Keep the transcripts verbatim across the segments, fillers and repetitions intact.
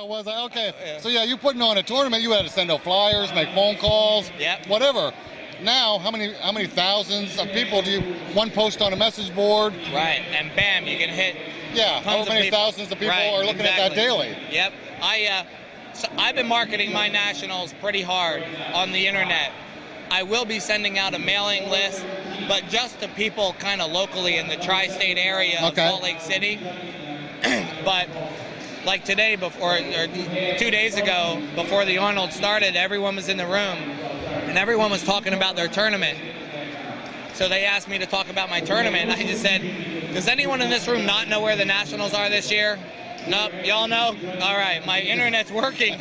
hell was I? Okay. Oh, yeah. So, yeah, you're putting on a tournament. You had to send out flyers, make phone calls, yep. whatever. Now, how many how many thousands of people do you one post on a message board? Right, and bam, you can hit. Yeah, how many people. thousands of people right, are looking exactly. at that daily? Yep. I uh, so I've been marketing my nationals pretty hard on the internet. I will be sending out a mailing list, but just to people kind of locally in the tri-state area of okay. Salt Lake City. But like today, before or two days ago, before the Arnold started, everyone was in the room. And everyone was talking about their tournament. So they asked me to talk about my tournament. I just said, does anyone in this room not know where the Nationals are this year? Nope, y'all know? All right, my internet's working.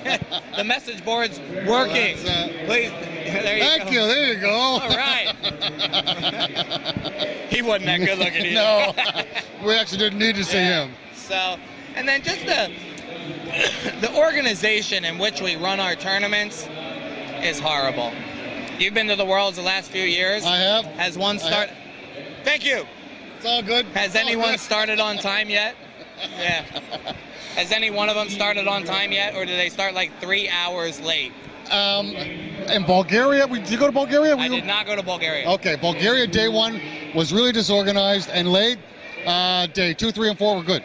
The message board's working. Please, there you Thank go. you, there you go. All right. He wasn't that good looking either. No, we actually didn't need to see yeah. him. So, and then just the, the organization in which we run our tournaments is horrible. You've been to the Worlds the last few years. I have. Has one start? Thank you. It's all good. Has all anyone good. started on time yet? Yeah. Has any one of them started on time yet, or do they start like three hours late? Um, in Bulgaria, we, did you go to Bulgaria? We I did not go to Bulgaria. Okay, Bulgaria day one was really disorganized and late. Uh, day two, three, and four were good.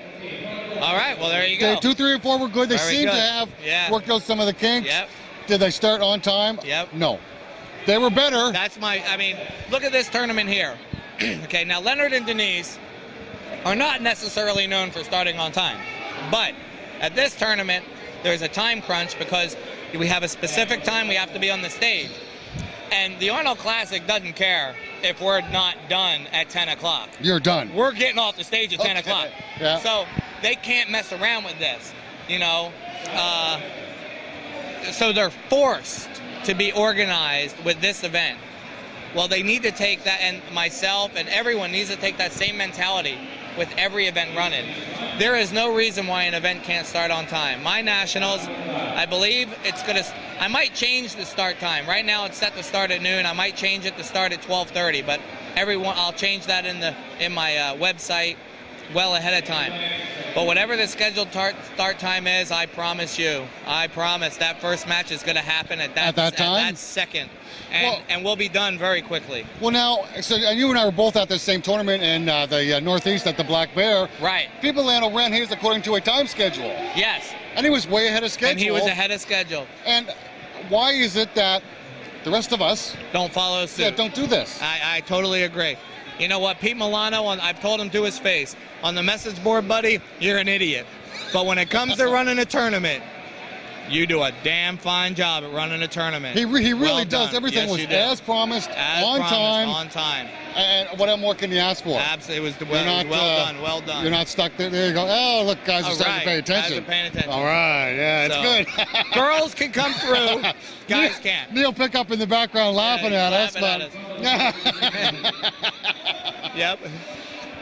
All right. Well, there you go. Day two, three, and four were good. They Very seemed good. to have yeah. worked out some of the kinks. Yep. Did they start on time? Yep. No. They were better. That's my, I mean, look at this tournament here. Okay, now Leonard and Denise are not necessarily known for starting on time. But at this tournament, there's a time crunch because we have a specific time we have to be on the stage. And the Arnold Classic doesn't care if we're not done at ten o'clock. You're done. We're getting off the stage at okay. ten o'clock. Yeah. So they can't mess around with this, you know. Uh, So they're forced to be organized with this event. Well, they need to take that, and myself and everyone needs to take that same mentality with every event running. There is no reason why an event can't start on time. My nationals, I believe it's going to, I might change the start time. Right now it's set to start at noon. I might change it to start at twelve thirty, but everyone, I'll change that in the in my uh, website well ahead of time. But whatever the scheduled tar start time is, I promise you, I promise that first match is going to happen at that, at that time, at that second, and, well, and we'll be done very quickly. Well, now, so and you and I were both at the same tournament in uh, the uh, Northeast at the Black Bear. Right. Pete Milano ran his according to a time schedule. Yes. And he was way ahead of schedule. And he was ahead of schedule. And why is it that the rest of us don't follow suit? Yeah, don't do this. I, I totally agree. You know what, Pete Milano, on, I've told him to his face, on the message board, buddy, you're an idiot. But when it comes to running a tournament, you do a damn fine job at running a tournament. He, re he really well does. Done. Everything yes, was as promised, as on promised, time. on time. And what more can you ask for? Absolutely. It was well, not, well uh, done, well done. You're not stuck there. There you go. Oh, look, guys are right. starting to pay attention. Guys are paying attention. All right, yeah, it's so, good. Girls can come through, guys can't. Neil Pickup in the background laughing yeah, at laughing us. Laughing at us. Yep.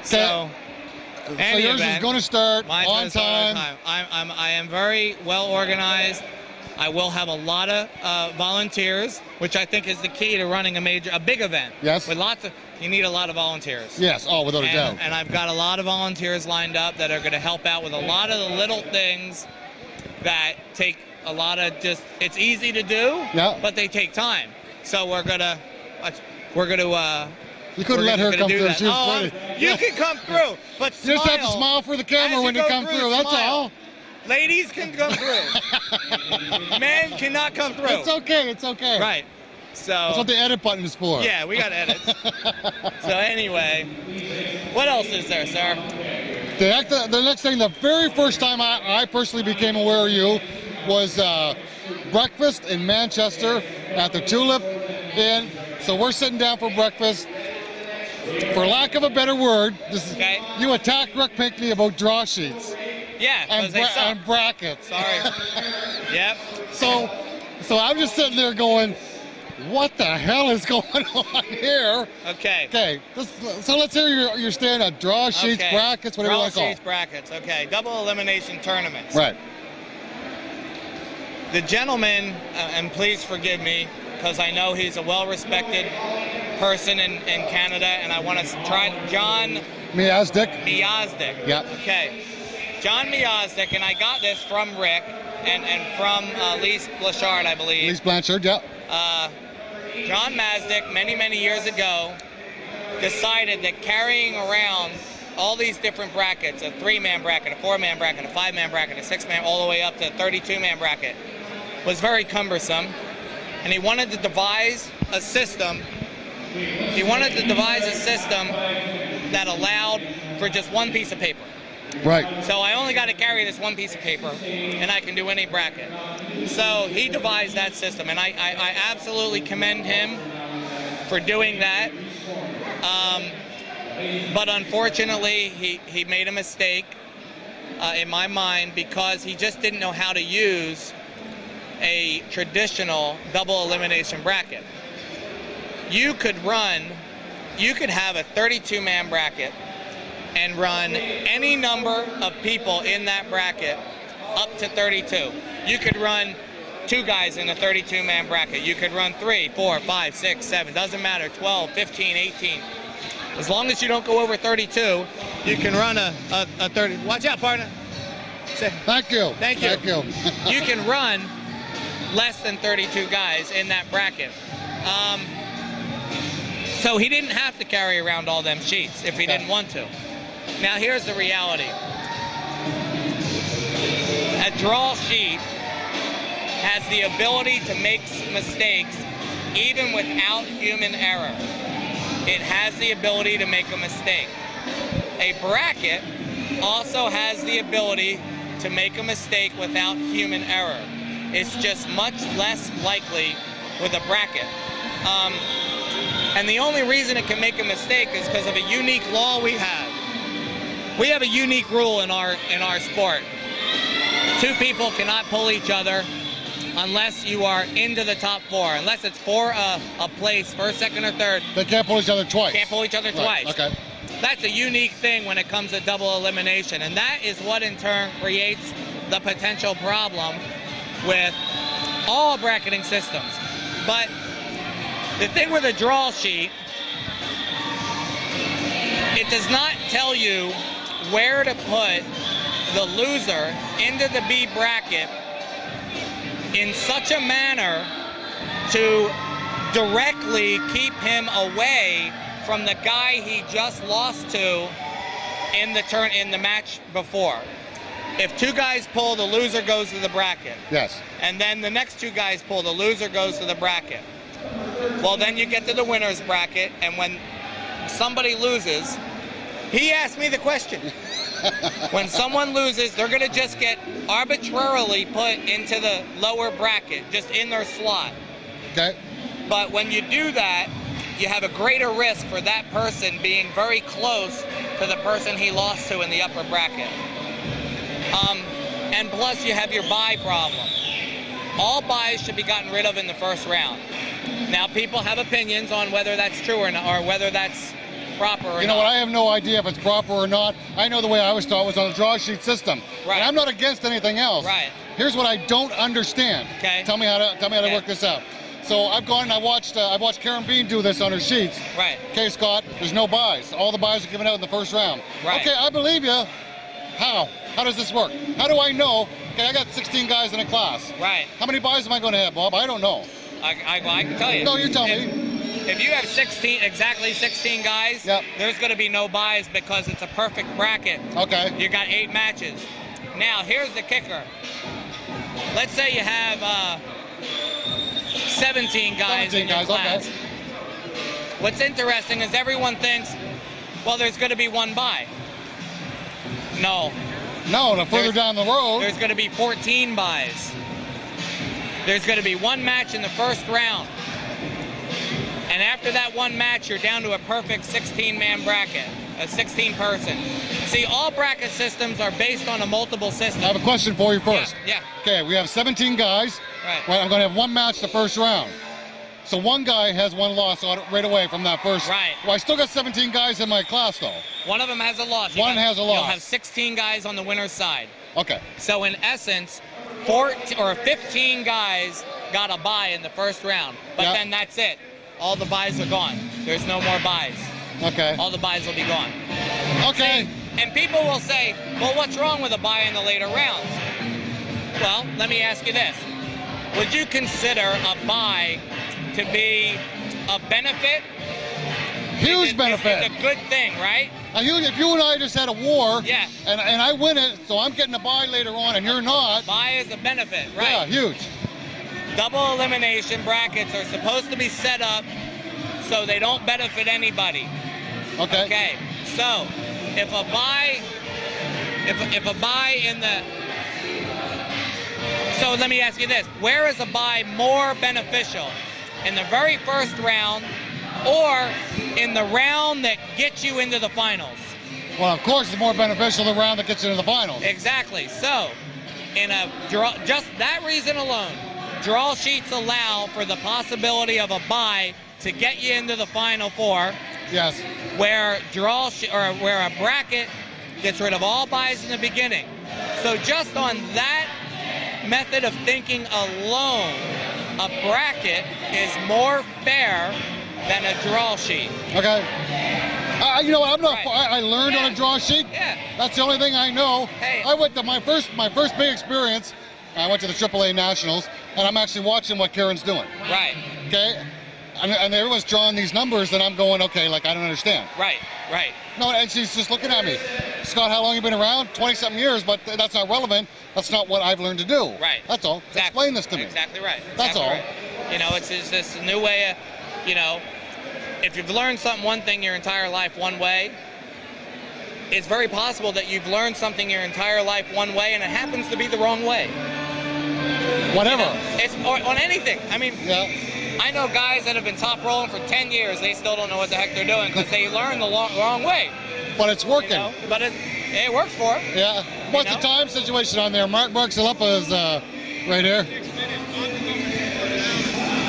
So, so any yours event, is going to start on time. Start on time. I'm, I'm, I am very well organized. I will have a lot of uh, volunteers, which I think is the key to running a major, a big event. Yes. With lots of, you need a lot of volunteers. Yes. Oh, without a doubt. And I've got a lot of volunteers lined up that are going to help out with a lot of the little things that take a lot of just. It's easy to do. Yeah. But they take time. So we're gonna, we're gonna. Uh, you couldn't let her come through. She was pretty. Oh, you can come through, but smile. You just have to smile for the camera when you come through. That's all. Ladies can come through. Men cannot come through. It's okay. It's okay. Right. So that's what the edit button is for. Yeah, we got edits. So anyway, what else is there, sir? The, the next thing, the very first time I, I personally became aware of you was uh, breakfast in Manchester at the Tulip Inn. So we're sitting down for breakfast. For lack of a better word, this is, okay. you attacked Rick Pinkney about draw sheets. Yeah, and, bra and brackets. Sorry. Yep. So, so I'm just sitting there going, "What the hell is going on here?" Okay. Okay. Let's, so let's hear your your stand on draw sheets, okay. brackets, whatever you want to call. Draw sheets, brackets. Okay. Double elimination tournaments. Right. The gentleman, uh, and please forgive me, because I know he's a well-respected person in in Canada, and I want to try John Miazdik. Miazdik. Yeah. Okay. John Miaslick, and I got this from Rick, and, and from uh, Lise Blanchard, I believe. Lise Blanchard, yeah. Uh, John Miazdik, many, many years ago, decided that carrying around all these different brackets, a three-man bracket, a four-man bracket, a five-man bracket, a six-man, all the way up to a thirty-two-man bracket, was very cumbersome. And he wanted to devise a system, he wanted to devise a system that allowed for just one piece of paper. Right. So I only got to carry this one piece of paper, and I can do any bracket. So he devised that system, and I, I, I absolutely commend him for doing that. Um, but unfortunately, he, he made a mistake, uh, in my mind, because he just didn't know how to use a traditional double elimination bracket. You could run, you could have a thirty-two man bracket and run any number of people in that bracket up to thirty-two. You could run two guys in a thirty-two man bracket. You could run three, four, five, six, seven, doesn't matter, twelve, fifteen, eighteen. As long as you don't go over thirty-two, you can run a, a, a thirty. Watch out, partner. Thank you. Thank you. Thank you. You can run less than thirty-two guys in that bracket. Um, so he didn't have to carry around all them sheets if he didn't want to. Now here's the reality. A draw sheet has the ability to make mistakes even without human error. It has the ability to make a mistake. A bracket also has the ability to make a mistake without human error. It's just much less likely with a bracket. Um, and the only reason it can make a mistake is because of a unique law we have. We have a unique rule in our, in our sport. Two people cannot pull each other unless you are into the top four, unless it's for a, a place, first, second, or third. They can't pull each other twice. Can't pull each other right. twice. Okay. That's a unique thing when it comes to double elimination, and that is what in turn creates the potential problem with all bracketing systems. But the thing with a draw sheet, it does not tell you where to put the loser into the B bracket in such a manner to directly keep him away from the guy he just lost to in the turn in the match before. If two guys pull, the loser goes to the bracket. Yes. And then the next two guys pull, the loser goes to the bracket. Well, then you get to the winner's bracket, and when somebody loses, he asked me the question. When someone loses, they're going to just get arbitrarily put into the lower bracket, just in their slot. Okay. But when you do that, you have a greater risk for that person being very close to the person he lost to in the upper bracket. Um, and plus, you have your buy problem. All buys should be gotten rid of in the first round. Now, people have opinions on whether that's true or not, or whether that's proper or not. You know what? I have no idea if it's proper or not. I know the way I always thought was on a draw sheet system. Right. And I'm not against anything else. Right. Here's what I don't understand. Okay. Tell me how to tell me how to okay. work this out. So I've gone and I watched uh, I watched Karen Bean do this on her sheets. Right. Okay, Scott. There's no buys. All the buys are given out in the first round. Right. Okay, I believe you. How? How does this work? How do I know? Okay, I got sixteen guys in a class. Right. How many buys am I going to have, Bob? I don't know. I, I, well, I can tell you. No, you tell if, me. If you have sixteen, exactly sixteen guys, yep. there's going to be no buys because it's a perfect bracket. Okay. You got eight matches. Now, here's the kicker. Let's say you have uh, seventeen guys seventeen in your guys, class. Okay. What's interesting is everyone thinks, well, there's going to be one buy. No. No, the further there's, down the road. There's going to be fourteen buys. There's going to be one match in the first round. And after that one match, you're down to a perfect sixteen man bracket, a sixteen person. See, all bracket systems are based on a multiple system. I have a question for you first. Yeah. yeah. Okay, we have seventeen guys. Right. Right. I'm going to have one match the first round. So one guy has one loss right away from that first. Right. Well, I still got seventeen guys in my class, though. One of them has a loss. You one got, has a loss. You'll have sixteen guys on the winner's side. Okay. So in essence, fourteen or fifteen guys got a bye in the first round. But yep. then that's it. All the buys are gone. There's no more buys. Okay. All the buys will be gone. Okay. See? And people will say, well, what's wrong with a bye in the later rounds? Well, let me ask you this. Would you consider a buy to be a benefit? Huge it's, benefit. It's a good thing, right? A huge, if you and I just had a war, yeah. and, and I win it, so I'm getting a buy later on and you're not. Buy is a benefit, right? Yeah, huge. Double elimination brackets are supposed to be set up so they don't benefit anybody. Okay. Okay. So, if a buy, if, if a buy in the, so let me ask you this, where is a buy more beneficial? In the very first round, or in the round that gets you into the finals? Well, of course, it's more beneficial the round that gets you into the finals. Exactly. So, in a draw, just that reason alone, draw sheets allow for the possibility of a bye to get you into the final four. Yes. Where draw or where a bracket gets rid of all byes in the beginning. So just on that method of thinking alone, a bracket is more fair than a draw sheet. Okay. I, you know, I'm not. Right. I, I learned yeah. on a draw sheet. Yeah. That's the only thing I know. Hey. I went to my first my first big experience. I went to the triple A Nationals, and I'm actually watching what Karen's doing. Right. Okay. And, and everyone's drawing these numbers, and I'm going, okay, like I don't understand. Right. Right. No, and she's just looking at me. Scott, how long have you been around? twenty-something years, but that's not relevant. That's not what I've learned to do. Right. That's all. Exactly. Explain this to me. Exactly right. Exactly that's all. Right. You know, it's, it's this new way of. You know, if you've learned something one thing your entire life one way, it's very possible that you've learned something your entire life one way and it happens to be the wrong way. Whatever. You know, it's or, on anything. I mean, yeah. I know guys that have been top rolling for ten years, they still don't know what the heck they're doing because they learned the long, wrong way. But it's working. You know? But it, it works for them. Yeah. What's you know? the time situation on there? Mark Barksalapa is uh, right here.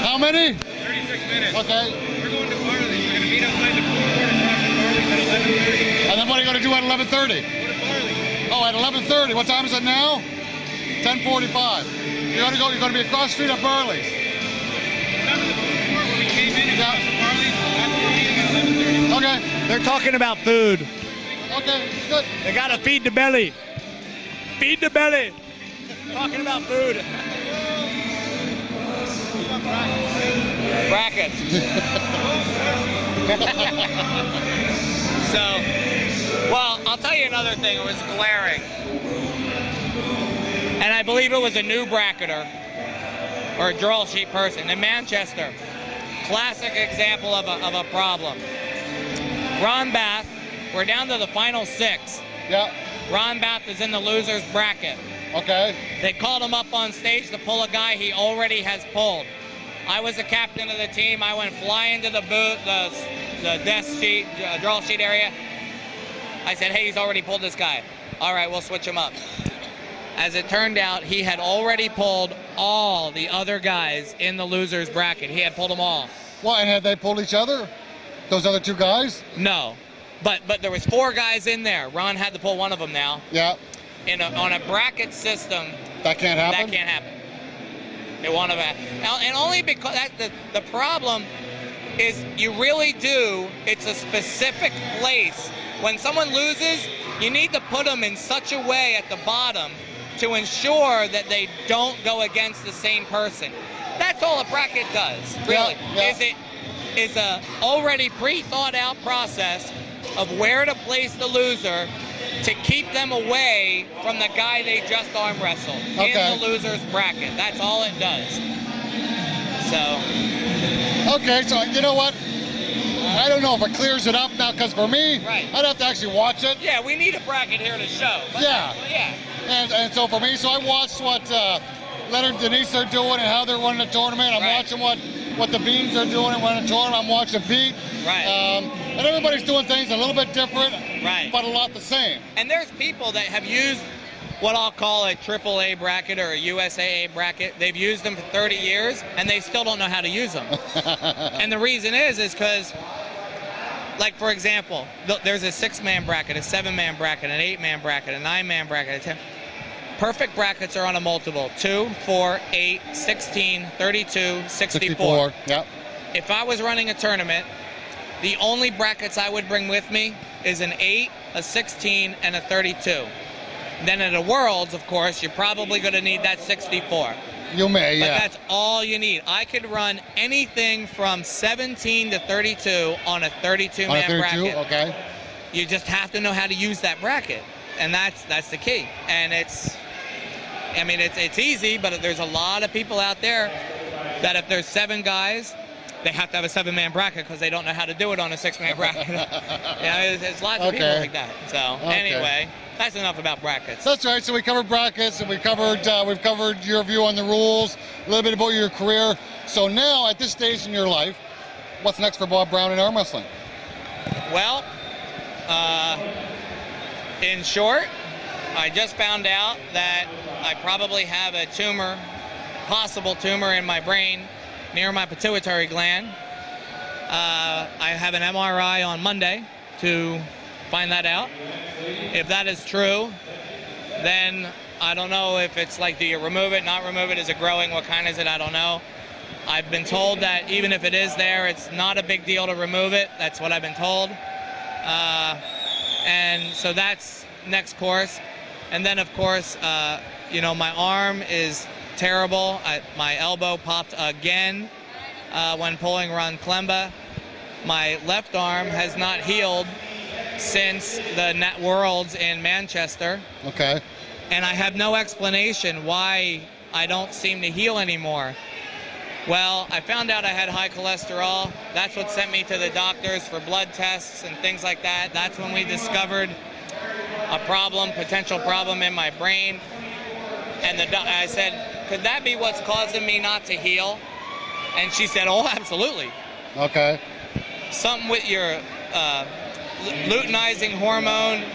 How many? thirty-six minutes. Okay. We're going to Barley. We're going to meet outside the four forty-five Barley at eleven thirty. And then what are you going to do at eleven thirty? Go to Barley. Oh, at eleven thirty. What time is it now? ten forty-five. You're going to go. You're going to be across the street at Barley's. Remember the before when we came in and got to Barley's? That's where we're meeting at eleven thirty. Okay. They're talking about food. Okay. Good. They got to feed the belly. Feed the belly. Talking about food. Brackets. So, well, I'll tell you another thing. It was glaring. And I believe it was a new bracketer or a draw sheet person in Manchester. Classic example of a, of a problem. Ron Bath, we're down to the final six. Yeah. Ron Bath is in the loser's bracket. Okay. They called him up on stage to pull a guy he already has pulled. I was the captain of the team. I went flying to the booth, the, the desk sheet, uh, draw sheet area. I said, hey, he's already pulled this guy. All right, we'll switch him up. As it turned out, he had already pulled all the other guys in the loser's bracket. He had pulled them all. Well, and had they pulled each other? Those other two guys? No, but but there was four guys in there. Ron had to pull one of them now. Yeah. In a, on a bracket system. That can't happen? That can't happen. They want to have, and only because that, the, the problem is you really do, it's a specific place. When someone loses, you need to put them in such a way at the bottom to ensure that they don't go against the same person. That's all a bracket does, really. Yeah, yeah. Is it is a already pre-thought out process of where to place the loser to keep them away from the guy they just arm wrestled okay. in the loser's bracket. That's all it does. So. Okay, so you know what? I don't know if it clears it up now, because for me, right. I'd have to actually watch it. Yeah, we need a bracket here to show. But yeah. Well, yeah. And, and so for me, so I watched what uh, Leonard and Denise are doing and how they're running the tournament. I'm right. watching what, what the Beans are doing and running the tournament. I'm watching Pete. Right. Um, and everybody's doing things a little bit different. Right. But a lot the same. And there's people that have used what I'll call a triple A bracket or a U S A A bracket. They've used them for thirty years, and they still don't know how to use them. And the reason is, is because, like, for example, th there's a six-man bracket, a seven-man bracket, an eight-man bracket, a nine-man bracket, a ten. Perfect brackets are on a multiple. two, four, eight, sixteen, thirty-two, sixty-four. sixty-four. Yep. If I was running a tournament, the only brackets I would bring with me is an eight, a sixteen, and a thirty-two. Then at the Worlds, of course, you're probably going to need that sixty-four. You may, but yeah. But that's all you need. I could run anything from seventeen to thirty-two on a thirty-two man bracket. Okay. You just have to know how to use that bracket, and that's that's the key. And it's, I mean, it's it's easy, but there's a lot of people out there that if there's seven guys, they have to have a seven man bracket because they don't know how to do it on a six man bracket. Yeah, you know, there's lots okay. of people like that. So okay. anyway, that's enough about brackets. That's right. So we covered brackets, and we covered uh, we've covered your view on the rules, a little bit about your career. So now, at this stage in your life, what's next for Bob Brown in arm wrestling? Well, uh, in short, I just found out that I probably have a tumor, possible tumor in my brain, near my pituitary gland. Uh, I have an M R I on Monday to find that out. If that is true, then I don't know if it's like, do you remove it, not remove it, is it growing, what kind is it, I don't know. I've been told that even if it is there, it's not a big deal to remove it. That's what I've been told. Uh, and so that's next course. And then, of course, uh, you know, my arm is terrible. I, my elbow popped again uh, when pulling Ron Klemba. My left arm has not healed since the Net Worlds in Manchester. Okay. And I have no explanation why I don't seem to heal anymore. Well, I found out I had high cholesterol. That's what sent me to the doctors for blood tests and things like that. That's when we discovered a problem, potential problem in my brain. And the doc I said, could that be what's causing me not to heal? And she said, oh, absolutely. Okay. Something with your uh, luteinizing hormone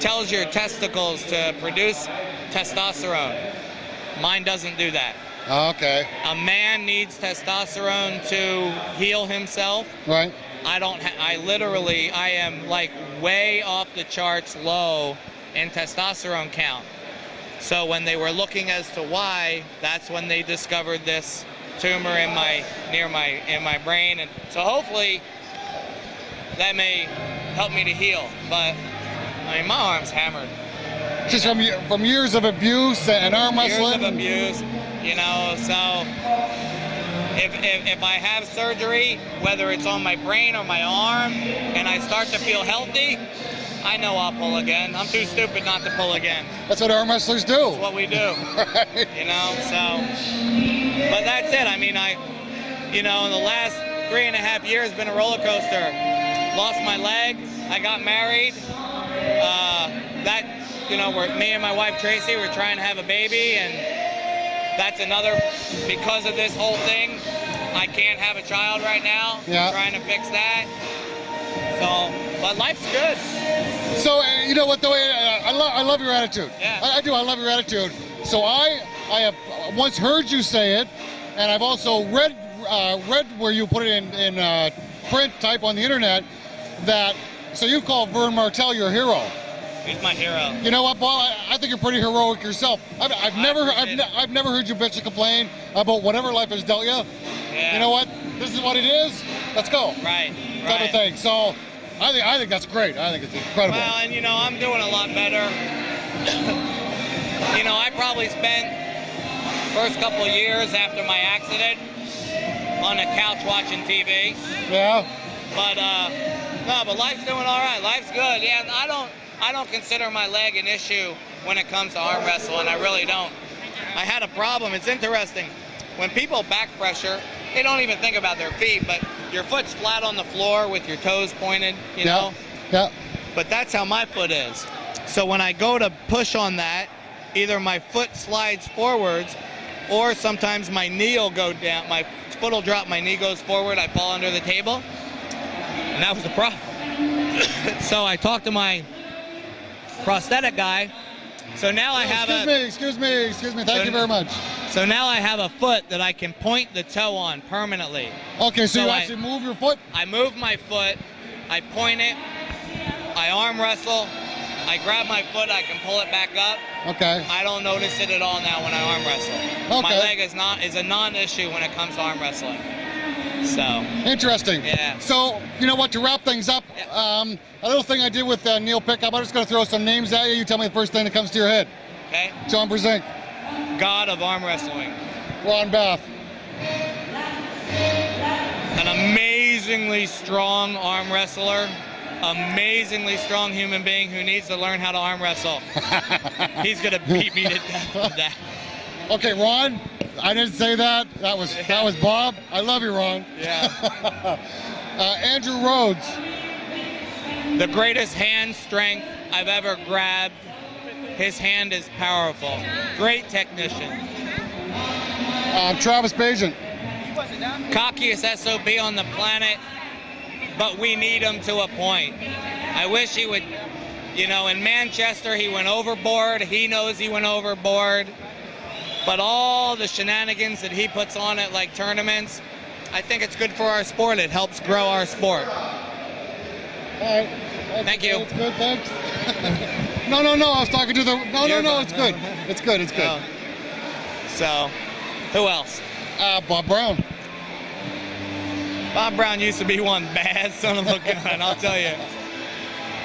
tells your testicles to produce testosterone. Mine doesn't do that. Okay. A man needs testosterone to heal himself. Right. I don't, ha I literally, I am like way off the charts low in testosterone count. So when they were looking as to why, that's when they discovered this tumor in my near my in my brain, and so hopefully that may help me to heal. But I mean, my arm's hammered. Just from from years of abuse and arm wrestling. Years of abuse, you know. So if, if if I have surgery, whether it's on my brain or my arm, and I start to feel healthy, I know I'll pull again. I'm too stupid not to pull again. That's what arm wrestlers do. That's what we do. Right. You know, so. But that's it. I mean, I, you know, in the last three and a half years has been a roller coaster. Lost my leg. I got married. Uh, that, you know, we're, me and my wife Tracy, we're trying to have a baby, and that's another, because of this whole thing, I can't have a child right now. Yeah. I'm trying to fix that. So. But life's good. So uh, you know what, though, I, I, lo I love your attitude. Yeah. I, I do. I love your attitude. So I, I have once heard you say it, and I've also read, uh, read where you put it in, in uh, print type on the internet. That so you call Vern Martel your hero. He's my hero. You know what, Paul? I, I think you're pretty heroic yourself. I've, I've never, I've, ne I've never heard you bitch and complain about whatever life has dealt you. Yeah. You know what? This is what it is. Let's go. Right. Right. Type of thing. So. I think, I think that's great. I think it's incredible. Well, and, you know, I'm doing a lot better. You know, I probably spent the first couple of years after my accident on a couch watching T V. Yeah. But, uh, no, but life's doing all right. Life's good. Yeah, I don't, I don't consider my leg an issue when it comes to arm wrestling. I really don't. I had a problem. It's interesting. When people back pressure, they don't even think about their feet, but your foot's flat on the floor with your toes pointed, you know? Yeah. Yeah. But that's how my foot is. So when I go to push on that, either my foot slides forwards or sometimes my knee will go down. My foot will drop, my knee goes forward, I fall under the table. And that was the problem. So I talked to my prosthetic guy. So now oh, I have excuse a... Excuse me, excuse me, excuse me. Thank so, you very much. So now I have a foot that I can point the toe on permanently. Okay, so, so you I, actually move your foot? I move my foot, I point it, I arm wrestle, I grab my foot, I can pull it back up. Okay. I don't notice it at all now when I arm wrestle. Okay. My leg is not is a non-issue when it comes to arm wrestling. So. Interesting. Yeah. So, you know what, to wrap things up, yeah. um, a little thing I did with uh, Neil Pickup, I'm just going to throw some names at you. You tell me the first thing that comes to your head. Okay. John Brzenk. God of arm wrestling. Ron Bath. An amazingly strong arm wrestler. Amazingly strong human being who needs to learn how to arm wrestle. He's going to beat me to death with that. Okay, Ron, I didn't say that. That was that was Bob. I love you, Ron. Yeah. uh, Andrew Rhodes. The greatest hand strength I've ever grabbed. His hand is powerful. Great technician. Uh, Travis Bajan. Cockiest S O B on the planet, but we need him to a point. I wish he would, you know, in Manchester he went overboard. He knows he went overboard. But all the shenanigans that he puts on at, like, tournaments, I think it's good for our sport. It helps grow our sport. All right. That's Thank you. That's good, thanks. no, no, no, I was talking to the... No, You're no, no, it's good. No. It's good, it's good. No. So, who else? Uh, Bob Brown. Bob Brown used to be one bad son of a gun, I'll tell you.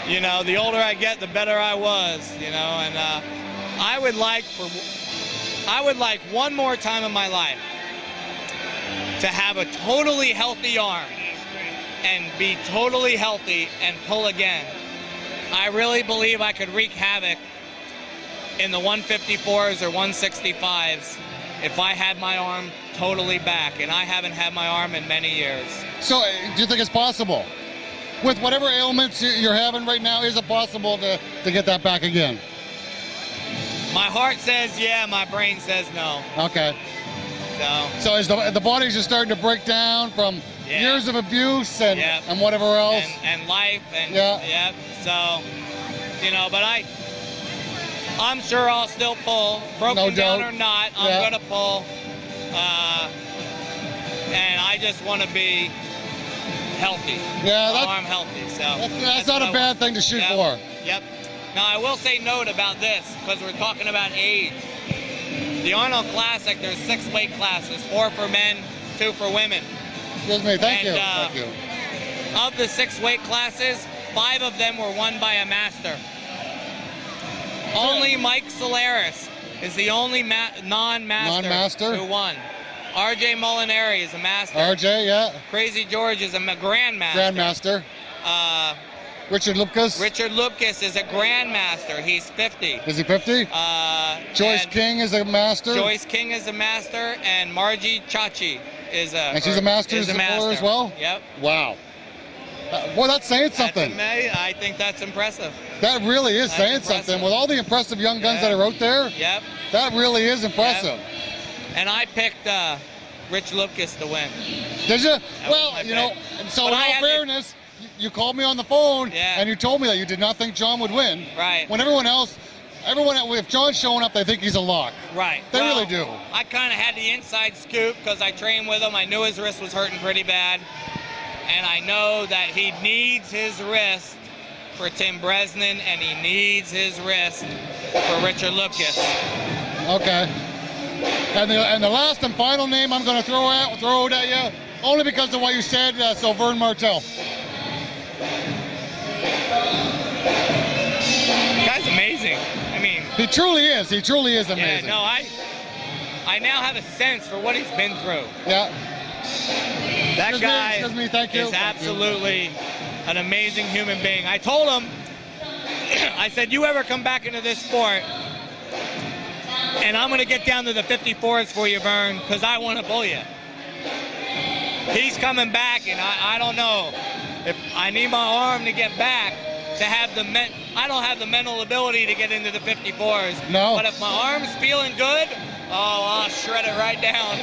You know, the older I get, the better I was, you know, and uh, I would like for... I would like one more time in my life to have a totally healthy arm and be totally healthy and pull again. I really believe I could wreak havoc in the one fifty-fours or one sixty-fives if I had my arm totally back, and I haven't had my arm in many years. So do you think it's possible? With whatever ailments you're having right now, is it possible to, to get that back again? My heart says yeah, my brain says no. Okay. So, so is the, the body's just starting to break down from yeah. years of abuse and, yep. and whatever else. And, and life. And, yeah. Yep. So, you know, but I, I'm sure I'll still pull. Broken no down or not, I'm yeah. going to pull. Uh, and I just want to be healthy. Yeah. That's, arm healthy. So That's, that's, that's not a bad thing to shoot yep. for. Yep. Now, I will say note about this, because we're talking about age. The Arnold Classic, there's six weight classes, four for men, two for women. Excuse me, thank and, you. Uh, thank you. Of the six weight classes, five of them were won by a master. Only Mike Solaris is the only ma non-master non-master? who won. R J Molinari is a master. R J, yeah. Crazy George is a grandmaster. Grandmaster. Uh, Richard Lupkis? Richard Lupkis is a grandmaster. He's fifty. Is he fifty? Uh, Joyce King is a master. Joyce King is a master, and Margie Chachi is a. And she's a master, is a master. as well? Yep. Wow. Uh, boy, that's saying something. That's I think that's impressive. That really is that's saying impressive. something. With all the impressive young guns yep. that are out there, Yep. that really is impressive. Yep. And I picked uh, Rich Lupkis to win. Did you? That well, you know, so but in I all fairness, you called me on the phone yeah. and you told me that you did not think John would win. Right. When everyone else, everyone, if John's showing up, they think he's a lock. Right. They well, really do. I kind of had the inside scoop because I trained with him. I knew his wrist was hurting pretty bad. And I know that he needs his wrist for Tim Bresnan and he needs his wrist for Richard Lucas. Okay. And the, and the last and final name I'm going to throw out, throw out at you, only because of what you said, uh, so Vern Martel. Guy's amazing. I mean, he truly is. He truly is amazing. Yeah, no, I, I now have a sense for what he's been through. Yeah. That excuse guy me, excuse me, thank you. is absolutely an amazing human being. I told him, I said, you ever come back into this sport, and I'm gonna get down to the fifty-fours for you, Vern, because I want to pull you. He's coming back, and I, I don't know. If I need my arm to get back to have the men, I don't have the mental ability to get into the fifty-fours. No. But if my arm's feeling good, oh, I'll shred it right down.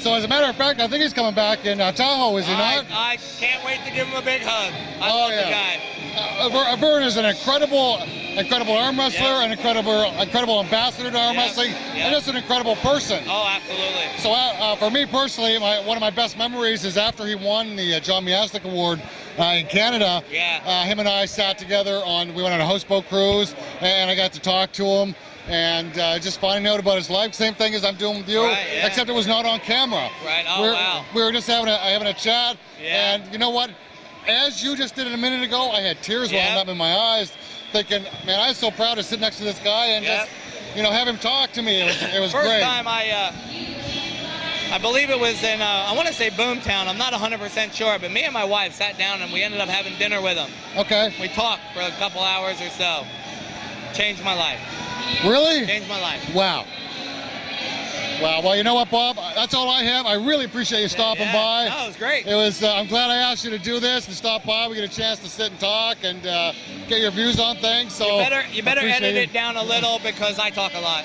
So as a matter of fact, I think he's coming back in uh, Tahoe, is he I, not? I can't wait to give him a big hug. I oh, love yeah. the guy. Uh, Vern is an incredible, incredible arm wrestler, yep. an incredible, incredible ambassador to arm yep. wrestling, yep. and just an incredible person. Oh, absolutely. So uh, uh, for me personally, my, one of my best memories is after he won the uh, John Miaslick Award uh, in Canada. Yeah. Uh, him and I sat together on, we went on a houseboat cruise, and I got to talk to him. And uh, just finding out about his life, same thing as I'm doing with you, right, yeah. except it was not on camera. Right. Oh we're, wow. We were just having a having a chat, yeah. and you know what? As you just did it a minute ago, I had tears yep. welling up in my eyes thinking, man, I was so proud to sit next to this guy and yep. just, you know, have him talk to me. It was, it was First great. First time I, uh, I believe it was in, uh, I want to say Boomtown. I'm not one hundred percent sure, but me and my wife sat down and we ended up having dinner with him. Okay. We talked for a couple hours or so. Changed my life. Really? Changed my life. Wow. Wow. Well, you know what, Bob? That's all I have. I really appreciate you stopping yeah. by. Oh, no, it was great. It was. Uh, I'm glad I asked you to do this and stop by. We get a chance to sit and talk and uh, get your views on things. So you better, you better edit it down a little because I talk a lot.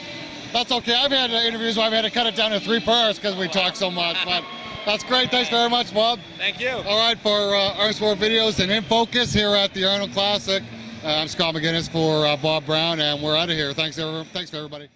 That's okay. I've had interviews where I've had to cut it down to three parts because we wow. talk so much. But that's great. Thanks very much, Bob. Thank you. All right, for uh, Arnold Sport Videos and In Focus here at the Arnold Classic. Uh, I'm Scott McGinnis for uh, Bob Brown, and we're out of here. Thanks, everyone. Thanks for everybody.